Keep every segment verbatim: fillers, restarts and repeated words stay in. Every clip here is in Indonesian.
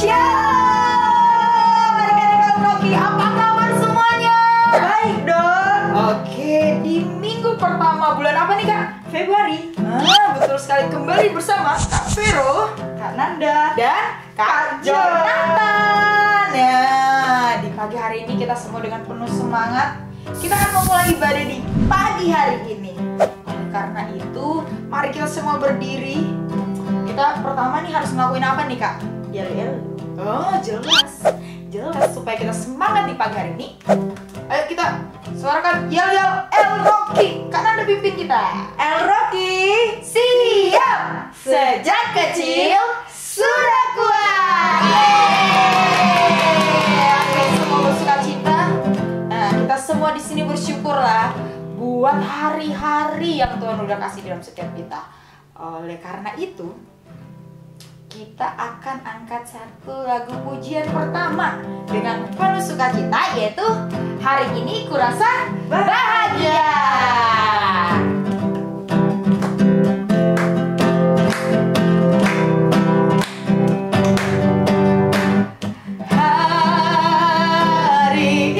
Syah, berkat El-Rocky, apa kabar semuanya? Baik dong. Oke, di minggu pertama bulan apa nih Kak? Februari. Nah, betul sekali, kembali bersama Kak Vero, Kak Nanda, dan Kak Jonathan. Nah, di pagi hari ini kita semua dengan penuh semangat. Kita akan memulai ibadah di pagi hari ini. Karena itu, mari kita semua berdiri. Kita pertama nih harus ngelakuin apa nih Kak? Yel-yel. Oh jelas, jelas supaya kita semangat di pagi hari ini. Ayo kita suarakan yel-yel El-Rocky, karena ada pimpin kita. El-Rocky, siap. Sejak kecil sudah kuat. Oke, semua bersuka cita. Nah, kita semua di sini bersyukurlah buat hari-hari yang Tuhan udah kasih dalam setiap kita. Oleh karena itu, kita akan angkat satu lagu pujian pertama dengan penuh sukacita, yaitu hari ini kurasa bahagia. Hari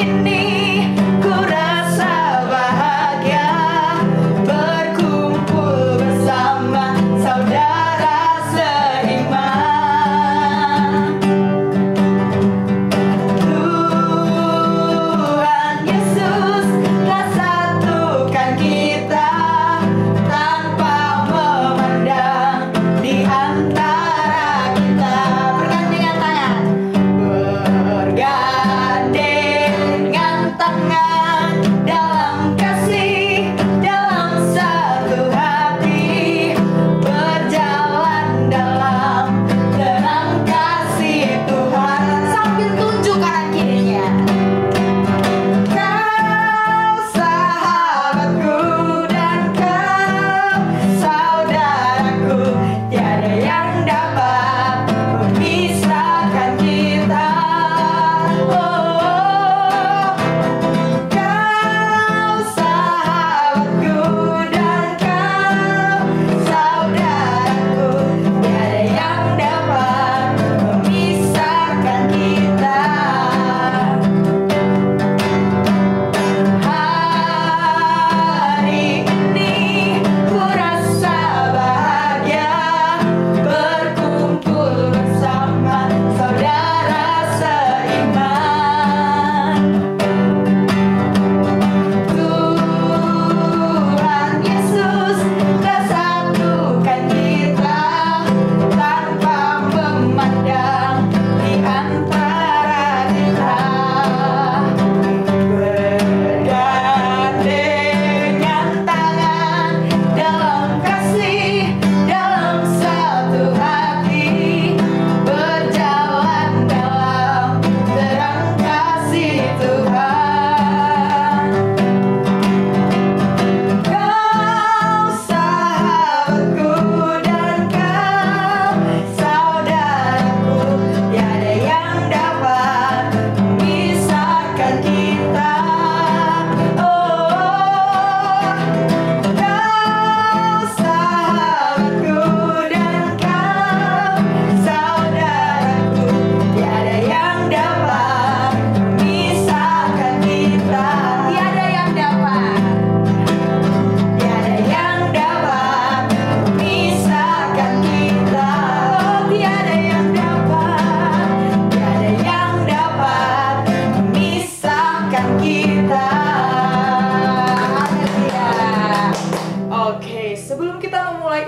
ini kurasa bahagia, berkumpul bersama saudara.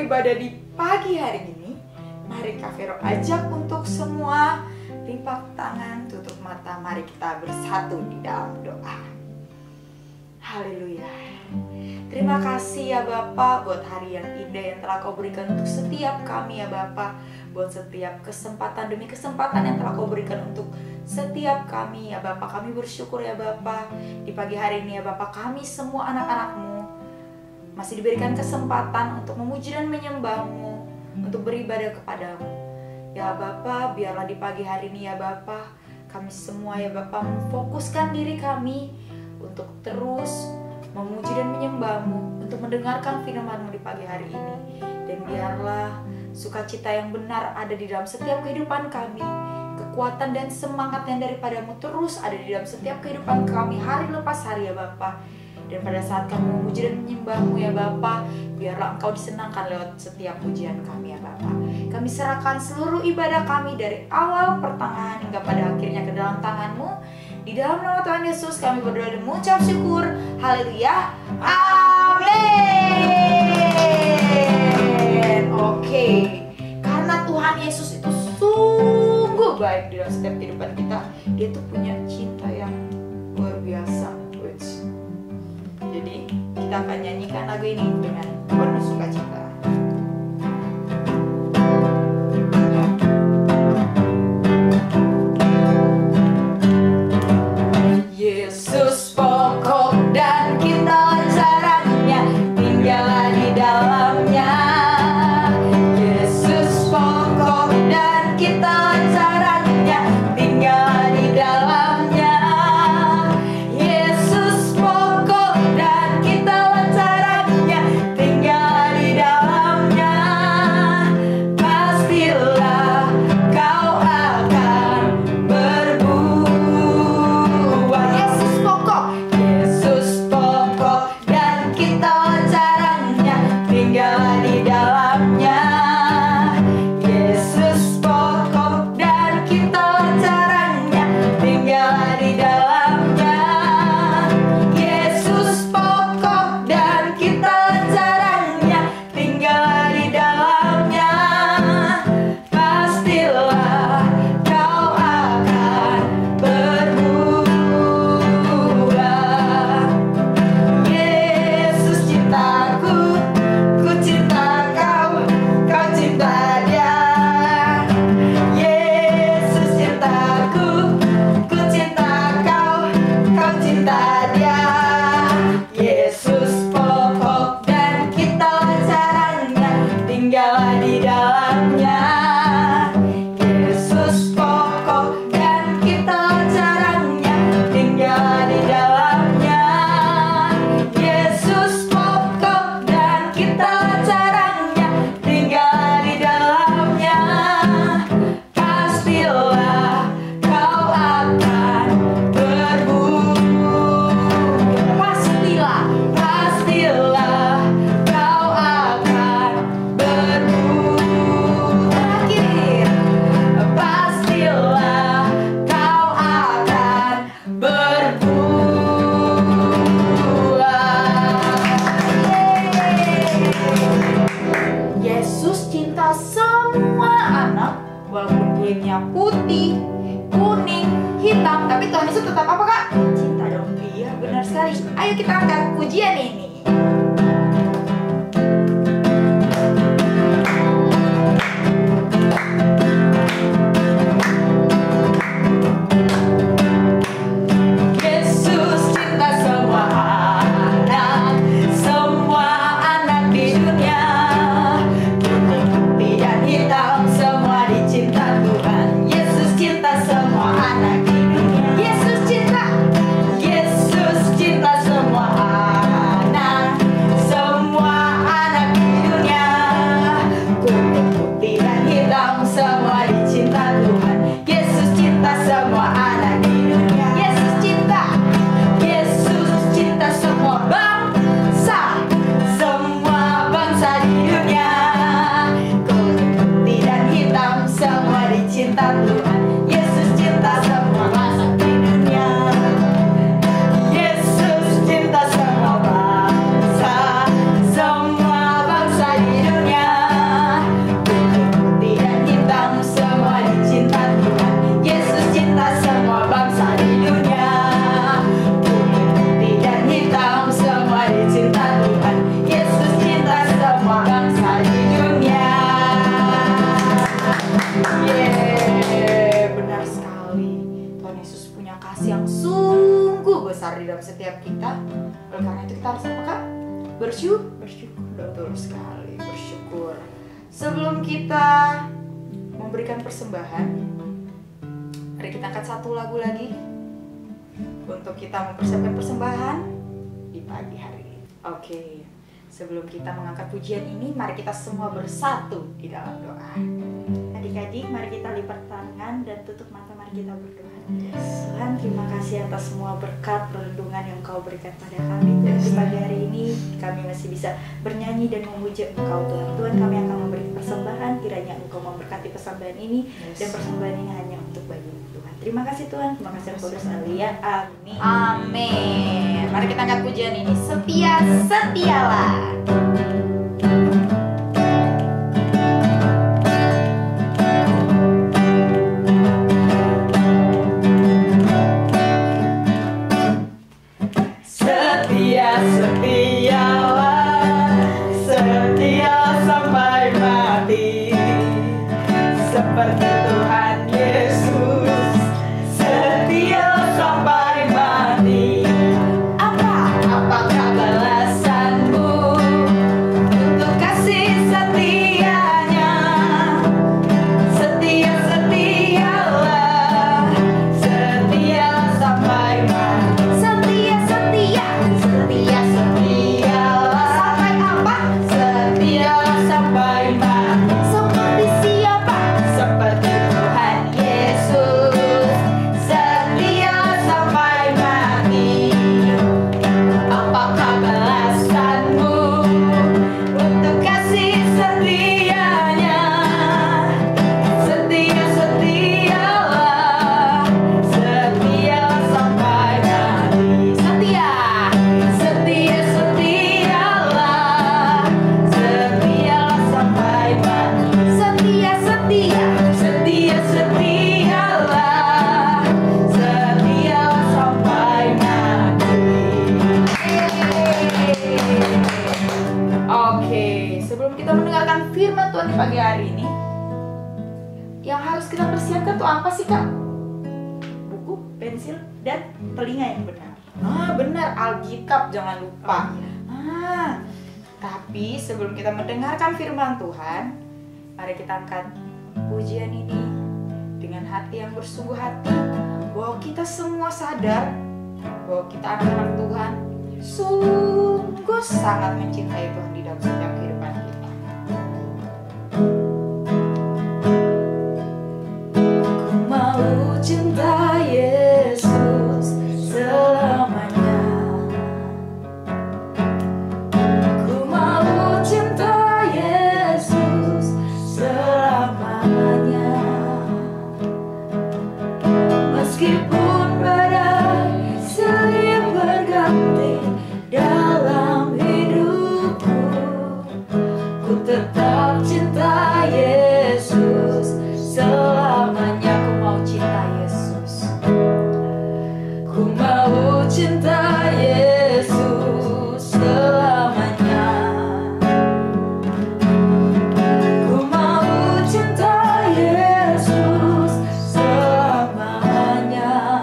Ibadah di pagi hari ini, mari Kak Vero ajak untuk semua lipat tangan, tutup mata, mari kita bersatu di dalam doa. Haleluya. Terima kasih ya Bapa buat hari yang indah yang telah Kau berikan untuk setiap kami ya Bapa, buat setiap kesempatan demi kesempatan yang telah Kau berikan untuk setiap kami ya Bapa. Kami bersyukur ya Bapa, di pagi hari ini ya Bapa, kami semua anak-anak-Mu masih diberikan kesempatan untuk memuji dan menyembah-Mu, untuk beribadah kepada-Mu. Ya Bapa, biarlah di pagi hari ini ya Bapa, kami semua ya Bapa memfokuskan diri kami untuk terus memuji dan menyembah-Mu, untuk mendengarkan firman-Mu di pagi hari ini. Dan biarlah sukacita yang benar ada di dalam setiap kehidupan kami, kekuatan dan semangat yang daripadamu terus ada di dalam setiap kehidupan kami hari lepas hari ya Bapa. Dan pada saat kami memuji dan menyembahmu ya Bapa, biarlah Engkau disenangkan lewat setiap pujian kami ya Bapa. Kami serahkan seluruh ibadah kami dari awal, pertengahan hingga pada akhirnya ke dalam tanganmu. Di dalam nama Tuhan Yesus kami berdoa dan mengucap syukur. Haleluya, amin. Oke, karena Tuhan Yesus itu sungguh baik di dalam setiap kehidupan kita. Dia tuh punya cinta yang luar biasa. Jadi kita akan nyanyikan lagu ini dengan penuh sukacita. Yesus pokok dan kita jarangnya, tinggallah di dalamnya. Yesus pokok dan kita jarangnya, tinggallah di dalamnya. Yesus pokok dan kita jarangnya, tinggallah di dalamnya. Pastilah kau akan berbuah. Yesus pokok, Yesus pokok dan kita jarangnya, tinggallah di dalamnya. Yesus pokok dan kita jarangnya, tinggallah di dalamnya. Yesus pokok dan kita jarangnya, tinggallah di dalamnya. Pastilah kau akan berbuah. Yesus cintaku, ku cinta kau, kau cinta dia. Yesus cintaku, ku cinta kau, kau cinta dia. Yesus pokok dan kita jarangnya, tinggallah di dalamnya. Yesus pokok dan kita jarangnya, tinggallah di dalamnya. Yesus pokok dan kita jarangnya, tinggallah di dalamnya. Pastilah kau akan berbuah. Pastilah, pastilah kau akan berbuah. Terakhir, pastilah kau akan berbuah. Yesus cinta semua anak, walaupun kulitnya putih, kuning, hitam, tapi Tuhan Yesus tetap apa kak? Cinta dong. Iya benar sekali. Ayo kita angkat pujian ini. Yesus cinta semua anak, semua anak di dunia. Putih dan hitam semua dicinta Tuhan. Yesus cinta semua anak di dunia. Yesus cinta, Yesus cinta semua anak, semua anak di dunia. Putih dan hitam semua dicinta Tuhan. Yesus cinta semua anak di dunia. Yesus cinta, Yesus cinta semua bangsa, semua bangsa di dunia. Kulit putih dan hitam semua dicinta Tuhan. Yesus cinta semua bangsa di dunia. Yesus cinta semua bangsa, semua bangsa di dunia. Kulit putih dan hitam semua dicinta Tuhan. Yesus cinta semua bangsa di dunia. Kulit putih dan hitam semua dicinta Tuhan. Yesus cinta semua bangsa di dunia. Yeay, benar sekali. Tuhan Yesus punya kasih yang sungguh besar di dalam setiap kita. Oleh karena itu kita harus apa kak? Bersyukur, bersyukur. Betul sekali, bersyukur. Sebelum kita memberikan persembahan, mari kita angkat satu lagu lagi untuk kita mempersiapkan persembahan di pagi hari ini. Oke, sebelum kita mengangkat pujian ini, mari kita semua bersatu di dalam doa. Adik-adik, mari kita lipat tangan dan tutup tutup mata, mari kita berdoa. Yes. Tuhan, terima kasih atas semua berkat perlindungan yang Kau berikan pada kami. Yes. Pagi hari ini kami masih bisa bernyanyi dan memuji Engkau, Tuhan. Tuhan, kami akan memberi persembahan, kiranya Engkau memberkati persembahan ini. Yes. Dan persembahan ini hanya untuk bagi-Mu, Tuhan. Terima kasih Tuhan, terima kasih Tuhan. Alia. Amin. Amin. Mari kita angkat pujian ini. Setia, setialah. Sebelum kita mendengarkan firman Tuhan, mari kita angkat pujian ini dengan hati yang bersungguh hati, bahwa kita semua sadar bahwa kita anak-anak Tuhan, sungguh sangat mencintai Tuhan di dalam setiap kehidupan kita. Ku mau cinta Yesus selamanya. Meskipun badai silih berganti dalam hidupku, ku tetap cinta Yesus selamanya. Ku mau cinta Yesus, ku mau cinta Yesus selamanya. Ku mau cinta Yesus selamanya.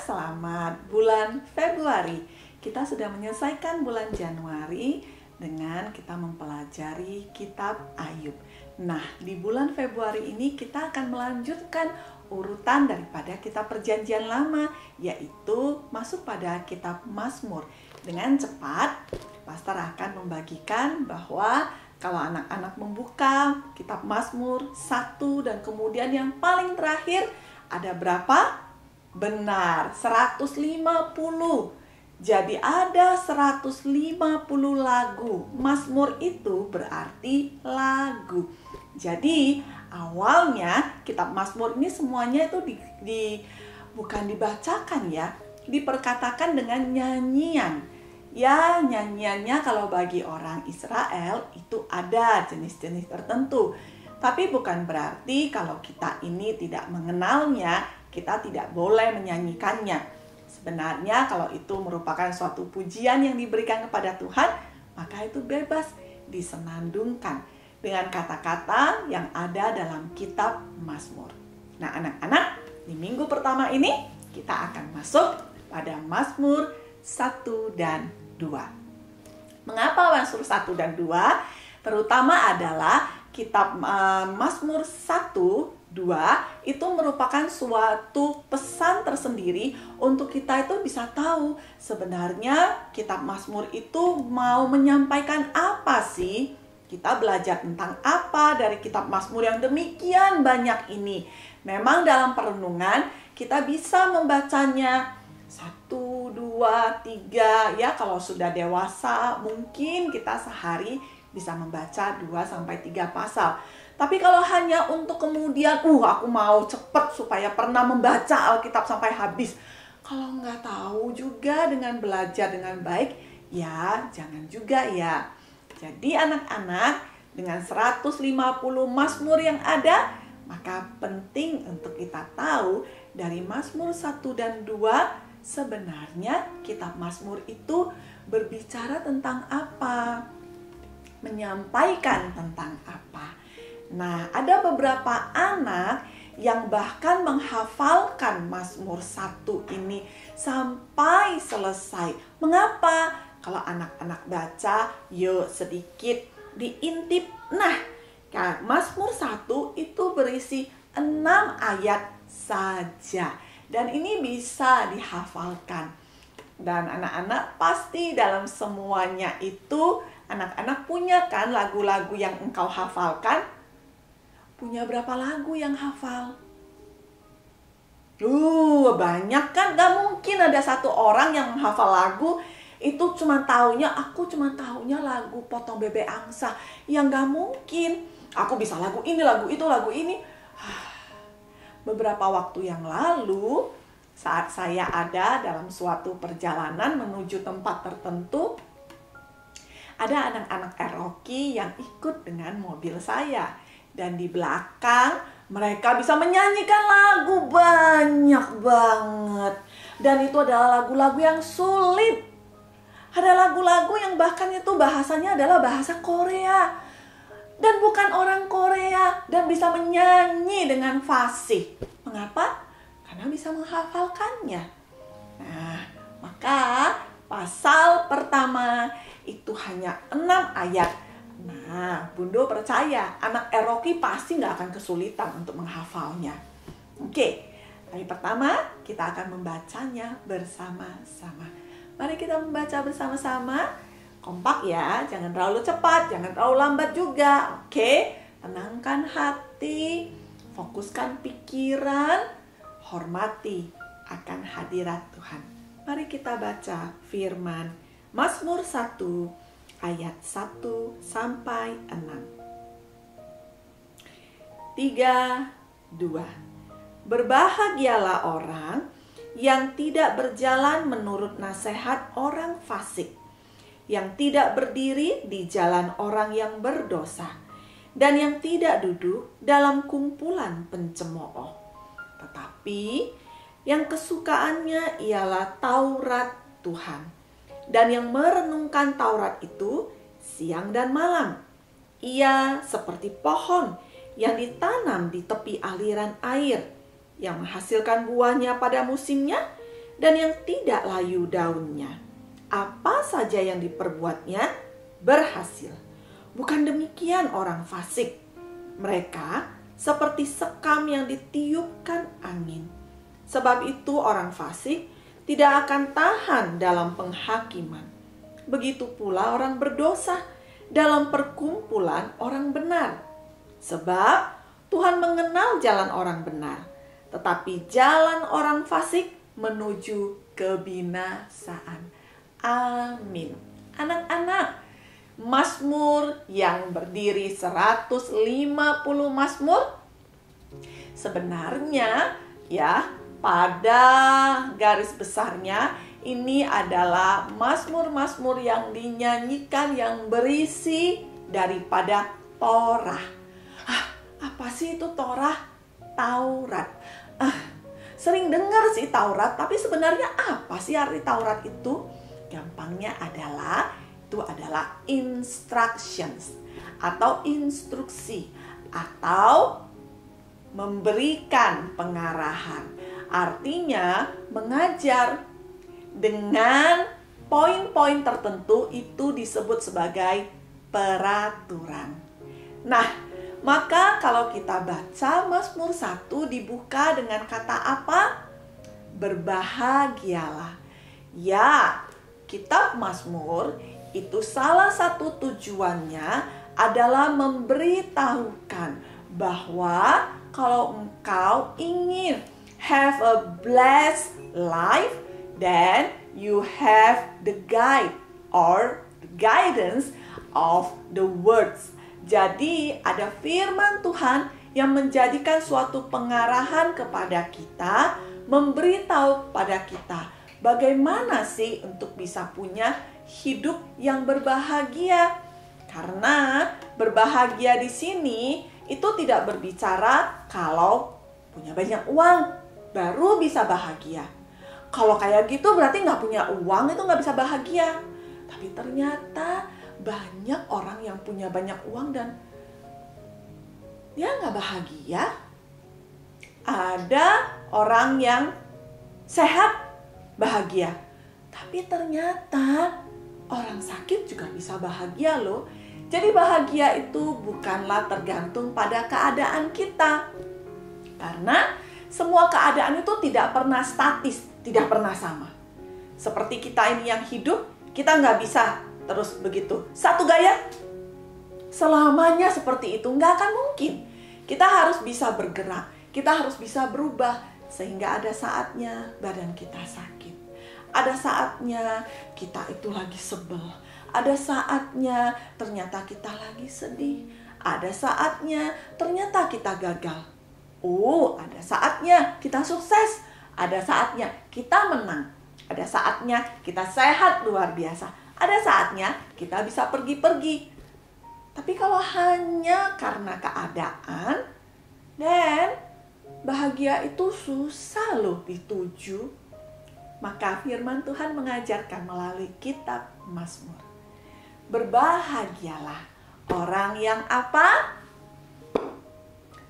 selamat bulan Februari. Kita sudah menyelesaikan bulan Januari dengan kita mempelajari kitab Ayub. Nah, di bulan Februari ini kita akan melanjutkan urutan daripada kitab Perjanjian Lama, yaitu masuk pada kitab Mazmur. Dengan cepat, pastor akan membagikan bahwa kalau anak-anak membuka kitab Mazmur satu dan kemudian yang paling terakhir ada berapa? Benar, seratus lima puluh. Jadi ada seratus lima puluh lagu. Mazmur itu berarti lagu. Jadi awalnya kitab Mazmur ini semuanya itu di, di, bukan dibacakan ya, diperkatakan dengan nyanyian. Ya, nyanyiannya kalau bagi orang Israel itu ada jenis-jenis tertentu. Tapi bukan berarti kalau kita ini tidak mengenalnya, kita tidak boleh menyanyikannya. Sebenarnya kalau itu merupakan suatu pujian yang diberikan kepada Tuhan, maka itu bebas disenandungkan dengan kata-kata yang ada dalam kitab Mazmur. Nah, anak-anak, di minggu pertama ini kita akan masuk pada Mazmur satu dan dua. Mengapa Mazmur satu dan dua? Terutama adalah kitab uh, Mazmur satu, dua itu merupakan suatu pesan tersendiri untuk kita itu bisa tahu sebenarnya kitab Mazmur itu mau menyampaikan apa sih? Kita belajar tentang apa dari kitab Mazmur yang demikian banyak ini. Memang dalam perenungan kita bisa membacanya satu, dua, tiga, ya kalau sudah dewasa mungkin kita sehari bisa membaca dua sampai tiga pasal. Tapi kalau hanya untuk kemudian, uh aku mau cepet supaya pernah membaca Alkitab sampai habis. Kalau nggak tahu juga dengan belajar dengan baik, ya jangan juga ya. Jadi anak-anak, dengan seratus lima puluh Mazmur yang ada, maka penting untuk kita tahu dari Mazmur satu dan dua, sebenarnya kitab Mazmur itu berbicara tentang apa? Menyampaikan tentang apa? Nah, ada beberapa anak yang bahkan menghafalkan Mazmur satu ini sampai selesai. Mengapa? Kalau anak-anak baca, yuk sedikit diintip. Nah, Mazmur satu itu berisi enam ayat saja. Dan ini bisa dihafalkan. Dan anak-anak pasti dalam semuanya itu, anak-anak punya kan lagu-lagu yang engkau hafalkan? Punya berapa lagu yang hafal? Duh, banyak kan? Gak mungkin ada satu orang yang menghafal lagu, itu cuma taunya, aku cuma taunya lagu Potong Bebek Angsa. Yang gak mungkin. Aku bisa lagu ini, lagu itu, lagu ini. Beberapa waktu yang lalu, saat saya ada dalam suatu perjalanan menuju tempat tertentu, ada anak-anak El-Rocky yang ikut dengan mobil saya. Dan di belakang, mereka bisa menyanyikan lagu banyak banget. Dan itu adalah lagu-lagu yang sulit. Ada lagu-lagu yang bahkan itu bahasanya adalah bahasa Korea. Dan bukan orang Korea, dan bisa menyanyi dengan fasih. Mengapa? Karena bisa menghafalkannya. Nah, maka pasal pertama itu hanya enam ayat. Nah, Bundo percaya anak El-Rocky pasti nggak akan kesulitan untuk menghafalnya. Oke, hari pertama kita akan membacanya bersama-sama. Mari kita membaca bersama-sama. Kompak ya, jangan terlalu cepat, jangan terlalu lambat juga, oke? Tenangkan hati, fokuskan pikiran, hormati akan hadirat Tuhan. Mari kita baca firman Mazmur satu ayat satu sampai enam. tiga, dua. Berbahagialah orang yang tidak berjalan menurut nasihat orang fasik, yang tidak berdiri di jalan orang yang berdosa, dan yang tidak duduk dalam kumpulan pencemooh. Tetapi yang kesukaannya ialah Taurat Tuhan, dan yang merenungkan Taurat itu siang dan malam. Ia seperti pohon yang ditanam di tepi aliran air, yang menghasilkan buahnya pada musimnya dan yang tidak layu daunnya. Apa saja yang diperbuatnya berhasil. Bukan demikian orang fasik. Mereka seperti sekam yang ditiupkan angin. Sebab itu orang fasik tidak akan tahan dalam penghakiman. Begitu pula orang berdosa dalam perkumpulan orang benar. Sebab Tuhan mengenal jalan orang benar, tetapi jalan orang fasik menuju kebinasaan. Amin. Anak-anak, Mazmur yang berdiri seratus lima puluh Mazmur sebenarnya ya, pada garis besarnya ini adalah Mazmur-Mazmur yang dinyanyikan, yang berisi daripada Torah. Ah, apa sih itu Torah? Taurat. Ah, sering dengar sih Taurat, tapi sebenarnya apa sih arti Taurat itu? Gampangnya adalah, itu adalah instructions atau instruksi atau memberikan pengarahan. Artinya mengajar dengan poin-poin tertentu, itu disebut sebagai peraturan. Nah, maka kalau kita baca Mazmur satu dibuka dengan kata apa? Berbahagialah. Ya, kitab Mazmur itu salah satu tujuannya adalah memberitahukan bahwa kalau engkau ingin have a blessed life, then you have the guide or the guidance of the words. Jadi ada firman Tuhan yang menjadikan suatu pengarahan kepada kita, memberitahu kepada kita bagaimana sih untuk bisa punya hidup yang berbahagia. Karena berbahagia di sini itu tidak berbicara kalau punya banyak uang baru bisa bahagia. Kalau kayak gitu berarti nggak punya uang itu nggak bisa bahagia. Tapi ternyata banyak orang yang punya banyak uang dan dia nggak bahagia. Ada orang yang sehat bahagia, tapi ternyata orang sakit juga bisa bahagia loh. Jadi bahagia itu bukanlah tergantung pada keadaan kita, karena semua keadaan itu tidak pernah statis, tidak pernah sama. Seperti kita ini yang hidup, kita nggak bisa terus begitu, satu gaya selamanya seperti itu, nggak akan mungkin. Kita harus bisa bergerak, kita harus bisa berubah, sehingga ada saatnya badan kita sakit, ada saatnya kita itu lagi sebel, ada saatnya ternyata kita lagi sedih, ada saatnya ternyata kita gagal. Oh, ada saatnya kita sukses, ada saatnya kita menang, ada saatnya kita sehat luar biasa. Ada saatnya kita bisa pergi-pergi. Tapi kalau hanya karena keadaan, dan bahagia itu susah loh dituju. Maka firman Tuhan mengajarkan melalui kitab Mazmur. Berbahagialah orang yang apa?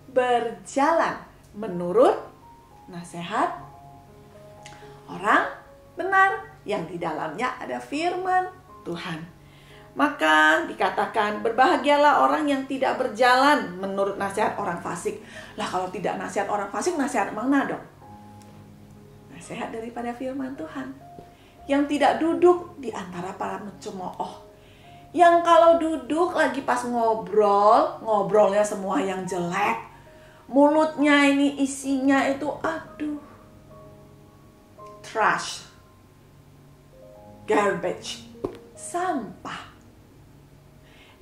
Berjalan menurut nasihat orang benar yang di dalamnya ada firman Tuhan. Maka dikatakan berbahagialah orang yang tidak berjalan menurut nasihat orang fasik. Lah kalau tidak nasihat orang fasik, nasihat mana dong? Nasihat daripada firman Tuhan. Yang tidak duduk di antara para pencemooh. Yang kalau duduk lagi pas ngobrol, ngobrolnya semua yang jelek. Mulutnya ini isinya itu aduh, trash, garbage, sampah.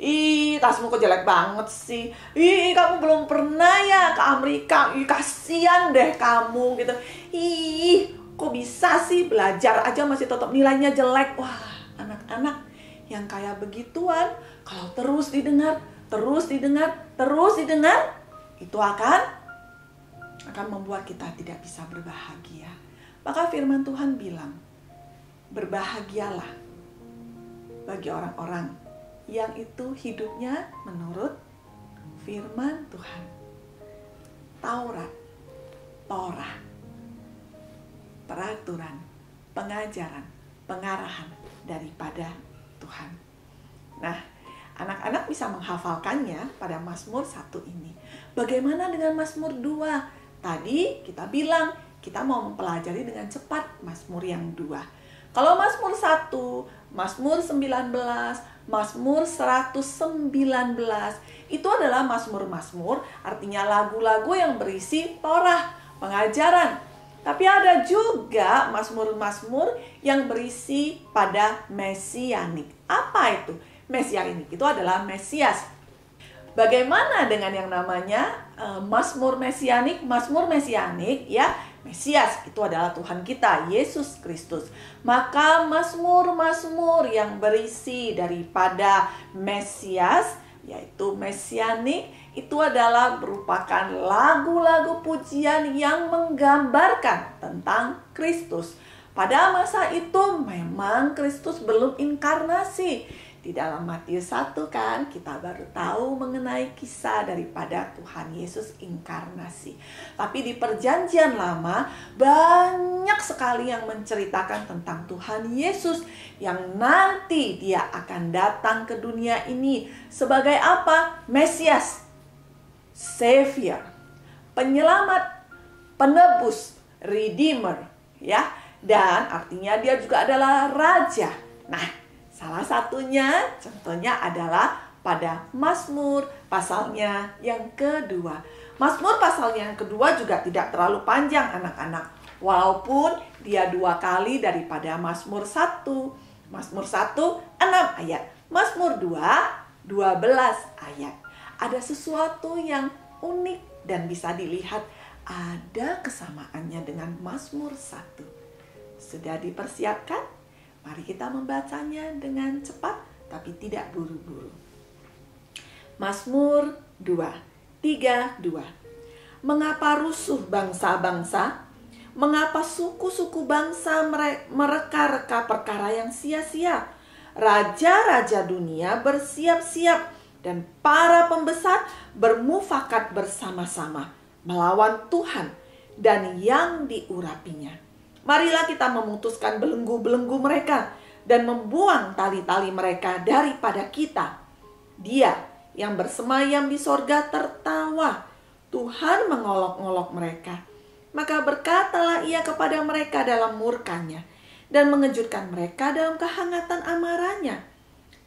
Ih, tasmu kok jelek banget sih. Ih, kamu belum pernah ya ke Amerika. Ih, kasihan deh kamu gitu. Ih, kok bisa sih belajar aja masih tetap nilainya jelek. Wah, anak-anak yang kayak begituan kalau terus didengar, terus didengar, terus didengar, itu akan akan membuat kita tidak bisa berbahagia. Maka firman Tuhan bilang, berbahagialah bagi orang-orang yang itu hidupnya menurut firman Tuhan. Taurat, Torah, peraturan. pengajaran, pengarahan daripada Tuhan. Nah, anak-anak bisa menghafalkannya pada Mazmur satu ini. Bagaimana dengan Mazmur dua? Tadi kita bilang kita mau mempelajari dengan cepat Mazmur yang dua. Kalau Mazmur satu, Mazmur sembilan belas, Mazmur seratus sembilan belas, itu adalah Mazmur-Mazmur, artinya lagu-lagu yang berisi Torah, pengajaran. Tapi ada juga Mazmur-Mazmur yang berisi pada Mesianik. Apa itu? Mesianik itu adalah Mesias. Bagaimana dengan yang namanya uh, Mazmur Mesianik? Mazmur Mesianik ya, Mesias itu adalah Tuhan kita, Yesus Kristus. Maka Mazmur-Mazmur yang berisi daripada Mesias, yaitu Mesianik, itu adalah merupakan lagu-lagu pujian yang menggambarkan tentang Kristus. Pada masa itu memang Kristus belum inkarnasi. Di dalam Matius satu kan kita baru tahu mengenai kisah daripada Tuhan Yesus inkarnasi. Tapi di Perjanjian Lama banyak sekali yang menceritakan tentang Tuhan Yesus yang nanti dia akan datang ke dunia ini sebagai apa? Mesias, Savior, penyelamat, penebus, Redeemer, ya. Dan artinya dia juga adalah raja. Nah, salah satunya contohnya adalah pada Mazmur pasalnya yang kedua. Mazmur pasalnya yang kedua juga tidak terlalu panjang anak-anak. Walaupun dia dua kali daripada Mazmur satu. Mazmur satu, enam ayat. Mazmur dua, dua belas ayat. Ada sesuatu yang unik dan bisa dilihat ada kesamaannya dengan Mazmur satu. Sudah dipersiapkan? Mari kita membacanya dengan cepat, tapi tidak buru-buru. Mazmur dua, tiga, dua. Mengapa rusuh bangsa-bangsa? Mengapa suku-suku bangsa mereka-reka perkara yang sia-sia? Raja-raja dunia bersiap-siap dan para pembesar bermufakat bersama-sama melawan Tuhan dan yang diurapinya. Marilah kita memutuskan belenggu-belenggu mereka dan membuang tali-tali mereka daripada kita. Dia yang bersemayam di sorga tertawa, Tuhan mengolok-olok mereka. Maka berkatalah ia kepada mereka dalam murkanya dan mengejutkan mereka dalam kehangatan amarahnya.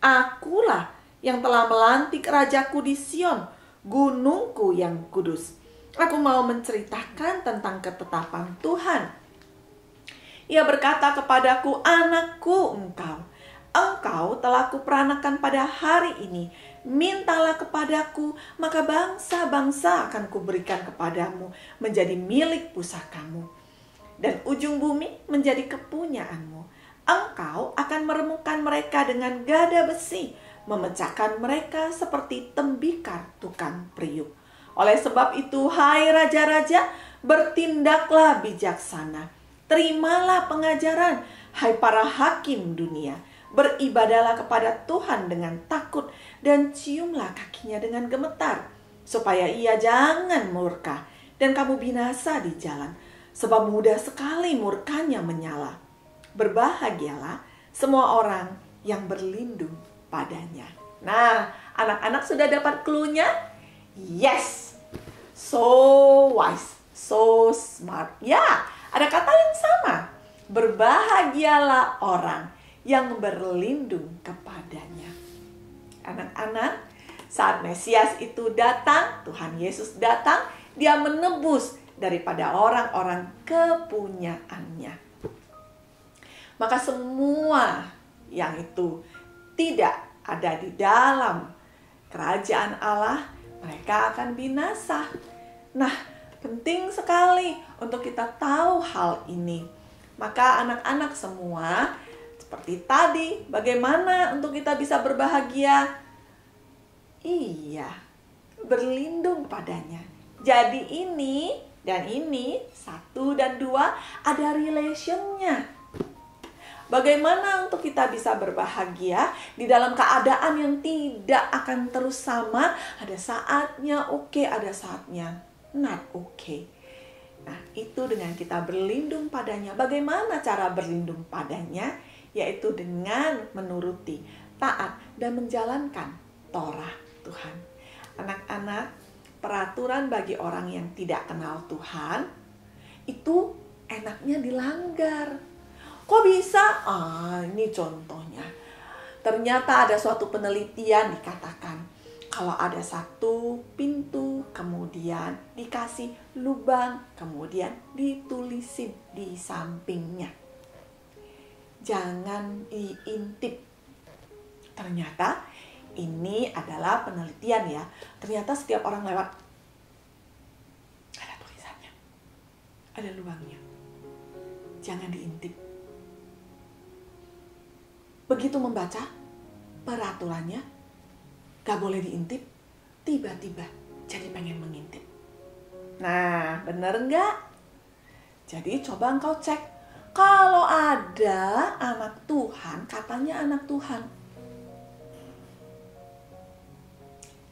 Akulah yang telah melantik rajaku di Sion, gunungku yang kudus. Aku mau menceritakan tentang ketetapan Tuhan. Ia berkata kepadaku, anakku engkau, engkau telah kuperanakan pada hari ini. Mintalah kepadaku, maka bangsa-bangsa akan kuberikan kepadamu menjadi milik pusakamu. Dan ujung bumi menjadi kepunyaanmu. Engkau akan meremukkan mereka dengan gada besi, memecahkan mereka seperti tembikar tukang priuk. Oleh sebab itu, hai raja-raja, bertindaklah bijaksana. Terimalah pengajaran, hai para hakim dunia. Beribadalah kepada Tuhan dengan takut dan ciumlah kakinya dengan gemetar, supaya ia jangan murka dan kamu binasa di jalan, sebab mudah sekali murkanya menyala. Berbahagialah semua orang yang berlindung padanya. Nah, anak-anak sudah dapat cluenya? Yes, so wise, so smart. Ya, yeah. Ada kata yang sama, berbahagialah orang yang berlindung kepadanya. Anak-anak, saat Mesias itu datang, Tuhan Yesus datang, dia menebus daripada orang-orang kepunyaannya. Maka semua yang itu tidak ada di dalam kerajaan Allah, mereka akan binasa. Nah, penting sekali untuk kita tahu hal ini. Maka anak-anak semua, seperti tadi, bagaimana untuk kita bisa berbahagia? Iya, berlindung padanya. Jadi ini dan ini, satu dan dua, ada relationnya. Bagaimana untuk kita bisa berbahagia di dalam keadaan yang tidak akan terus sama? Ada saatnya oke, ada saatnya not okay. Nah, itu dengan kita berlindung padanya. Bagaimana cara berlindung padanya? Yaitu dengan menuruti, taat, dan menjalankan Torah Tuhan. Anak-anak, peraturan bagi orang yang tidak kenal Tuhan itu enaknya dilanggar. Kok bisa? Ah, ini contohnya. Ternyata ada suatu penelitian dikatakan, kalau ada satu pintu, kemudian dikasih lubang, kemudian ditulisin di sampingnya, jangan diintip. Ternyata ini adalah penelitian ya. Ternyata setiap orang lewat, ada tulisannya, ada lubangnya, jangan diintip. Begitu membaca peraturannya, gak boleh diintip, tiba-tiba jadi pengen mengintip. Nah, bener nggak? Jadi coba engkau cek. Kalau ada anak Tuhan, katanya anak Tuhan,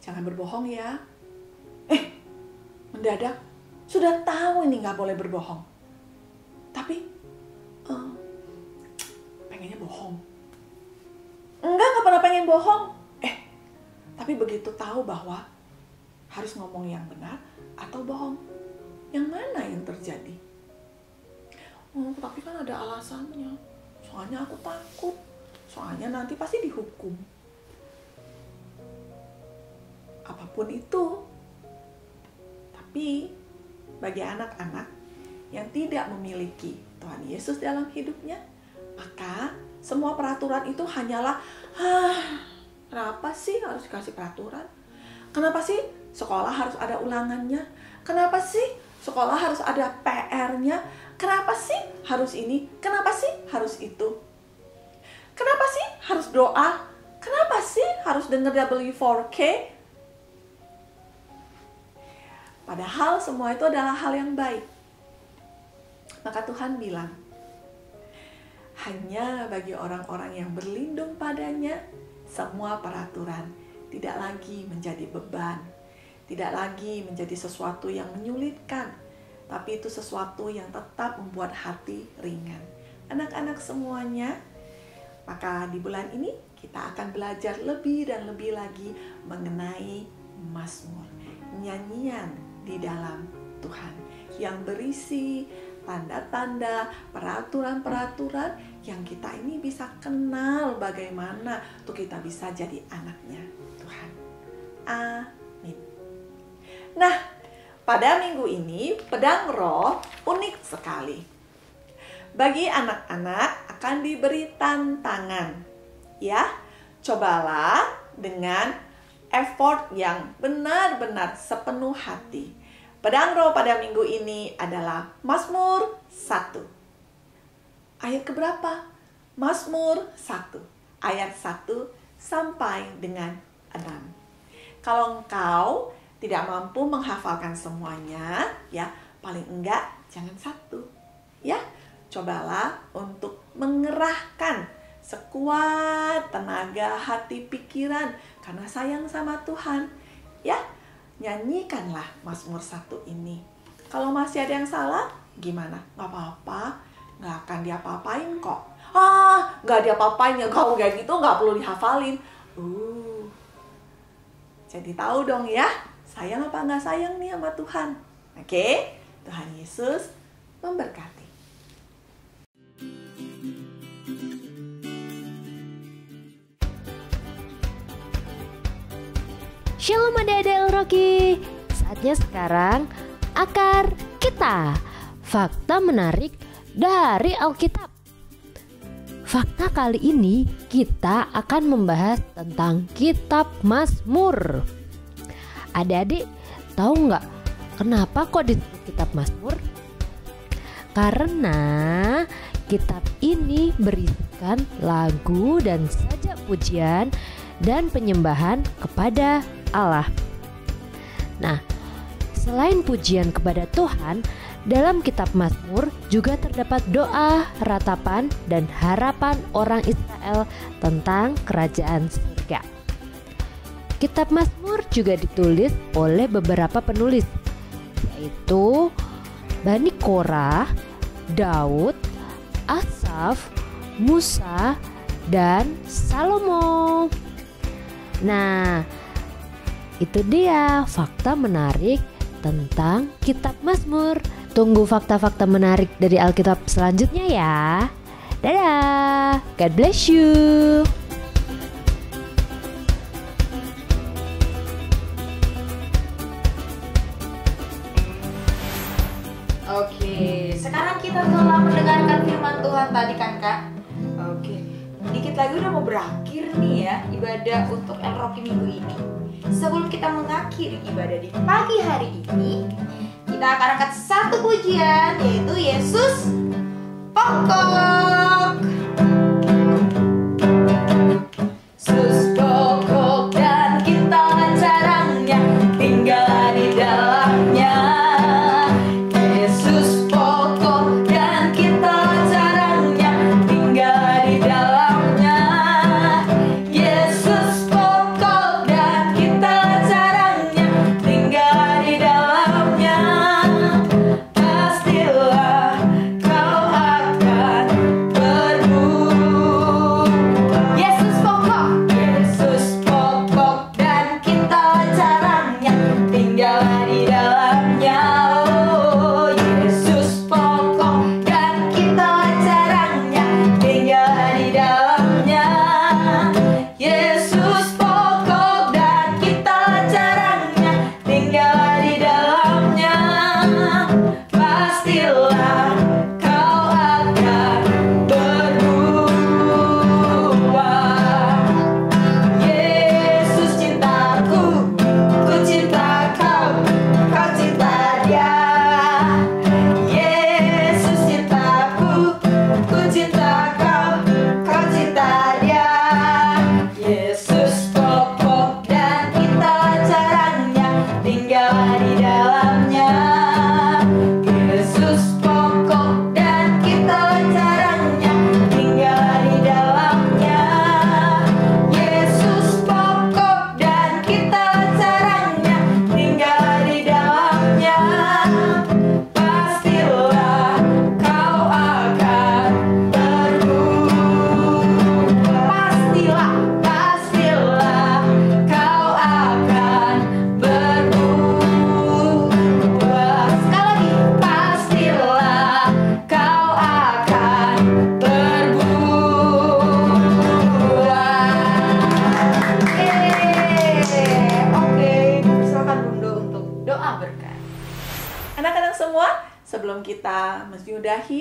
jangan berbohong ya. Eh, mendadak sudah tahu ini nggak boleh berbohong, tapi uh, pengennya bohong. Enggak, nggak pernah pengen bohong. Tapi begitu tahu bahwa harus ngomong yang benar atau bohong, yang mana yang terjadi? Oh, tapi kan ada alasannya. Soalnya aku takut. Soalnya nanti pasti dihukum. Apapun itu. Tapi bagi anak-anak yang tidak memiliki Tuhan Yesus dalam hidupnya, maka semua peraturan itu hanyalah ah, kenapa sih harus dikasih peraturan? Kenapa sih sekolah harus ada ulangannya? Kenapa sih sekolah harus ada P R-nya? Kenapa sih harus ini? Kenapa sih harus itu? Kenapa sih harus doa? Kenapa sih harus denger W empat K? Padahal semua itu adalah hal yang baik. Maka Tuhan bilang, hanya bagi orang-orang yang berlindung padanya, semua peraturan tidak lagi menjadi beban, tidak lagi menjadi sesuatu yang menyulitkan, tapi itu sesuatu yang tetap membuat hati ringan. Anak-anak semuanya, maka di bulan ini kita akan belajar lebih dan lebih lagi mengenai Mazmur, nyanyian di dalam Tuhan, yang berisi tanda-tanda, peraturan-peraturan yang kita ini bisa kenal bagaimana tuh kita bisa jadi anaknya Tuhan. Amin. Nah, pada minggu ini pedang roh unik sekali. Bagi anak-anak akan diberi tantangan. Ya, cobalah dengan effort yang benar-benar sepenuh hati. Pedang roh pada minggu ini adalah Mazmur satu. Ayat keberapa? Mazmur satu. Ayat satu sampai dengan enam. Kalau engkau tidak mampu menghafalkan semuanya, ya paling enggak jangan satu. Ya, cobalah untuk mengerahkan sekuat tenaga hati pikiran karena sayang sama Tuhan. Ya, nyanyikanlah Mazmur satu ini. Kalau masih ada yang salah, gimana? Gak apa-apa, gak akan diapa-apain kok. Ah, gak diapa-apain ya, kalau kayak gitu gak perlu dihafalin. Uh, jadi tahu dong ya, sayang apa gak sayang nih sama Tuhan. Oke, Tuhan Yesus memberkati. Shalom adik-adik El-Rocky. Saatnya sekarang akar kita. Fakta menarik dari Alkitab. Fakta kali ini kita akan membahas tentang Kitab Mazmur. Adik-adik tahu nggak kenapa kok disebut Kitab Mazmur? Karena kitab ini berisikan lagu dan sajak pujian dan penyembahan kepada Allah. Nah, selain pujian kepada Tuhan, dalam kitab Mazmur juga terdapat doa, ratapan, dan harapan orang Israel tentang kerajaan surga. Kitab Mazmur juga ditulis oleh beberapa penulis, yaitu Bani Korah, Daud, Asaf, Musa, dan Salomo. Nah, itu dia fakta menarik tentang Kitab Mazmur. Tunggu fakta-fakta menarik dari Alkitab selanjutnya ya. Dadah, God bless you. Oke, sekarang kita telah mendengarkan firman Tuhan tadi kan Kak. Oke, dikit lagi udah mau berakhir nih ya ibadah untuk El-Rocky minggu ini. Sebelum kita mengakhiri ibadah di pagi hari ini, kita akan angkat satu pujian, yaitu Yesus Pokok. Yesus Pokok dan kita caranya tinggal di dalamnya.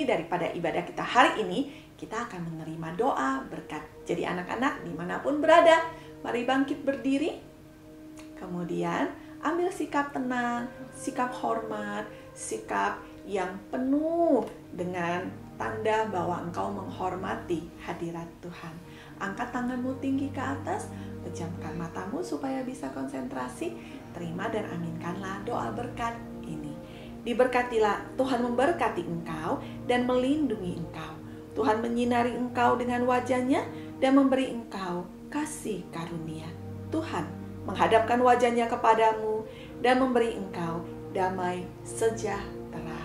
Daripada ibadah kita hari ini, kita akan menerima doa berkat. Jadi anak-anak dimanapun berada, mari bangkit berdiri, kemudian ambil sikap tenang, sikap hormat, sikap yang penuh dengan tanda bahwa engkau menghormati hadirat Tuhan. Angkat tanganmu tinggi ke atas, pejamkan matamu supaya bisa konsentrasi. Terima dan aminkanlah doa berkat ini. Diberkatilah, Tuhan memberkati engkau dan melindungi engkau. Tuhan menyinari engkau dengan wajahnya dan memberi engkau kasih karunia. Tuhan menghadapkan wajahnya kepadamu dan memberi engkau damai sejahtera.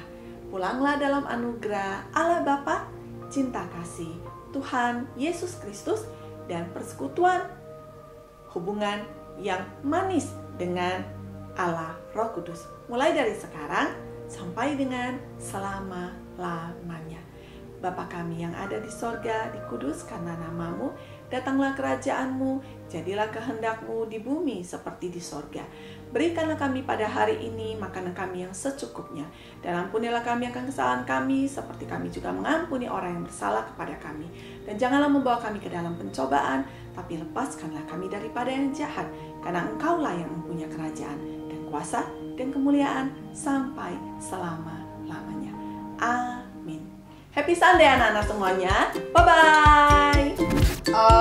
Pulanglah dalam anugerah Allah Bapa, cinta kasih Tuhan Yesus Kristus, dan persekutuan hubungan yang manis dengan Allah Roh Kudus, mulai dari sekarang sampai dengan selama-lamanya. Bapa kami yang ada di sorga, dikuduskanlah namamu, datanglah kerajaanmu, jadilah kehendakmu di bumi seperti di sorga. Berikanlah kami pada hari ini makanan kami yang secukupnya, dan ampunilah kami akan kesalahan kami seperti kami juga mengampuni orang yang bersalah kepada kami, dan janganlah membawa kami ke dalam pencobaan, tapi lepaskanlah kami daripada yang jahat, karena engkaulah yang mempunyai kerajaan dan kuasa dan kemuliaan sampai selama-lamanya. Amin. Happy Sunday anak-anak semuanya. Bye-bye.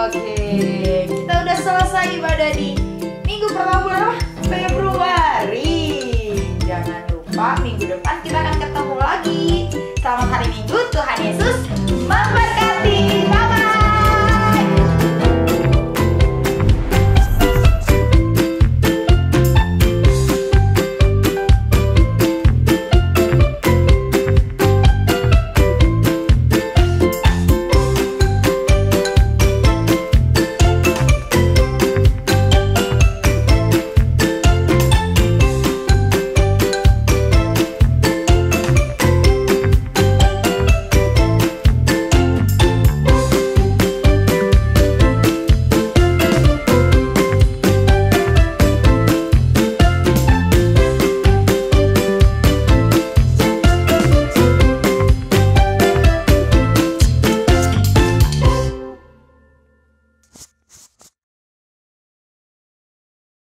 Oke, kita udah selesai ibadah di minggu pertama bulan apa?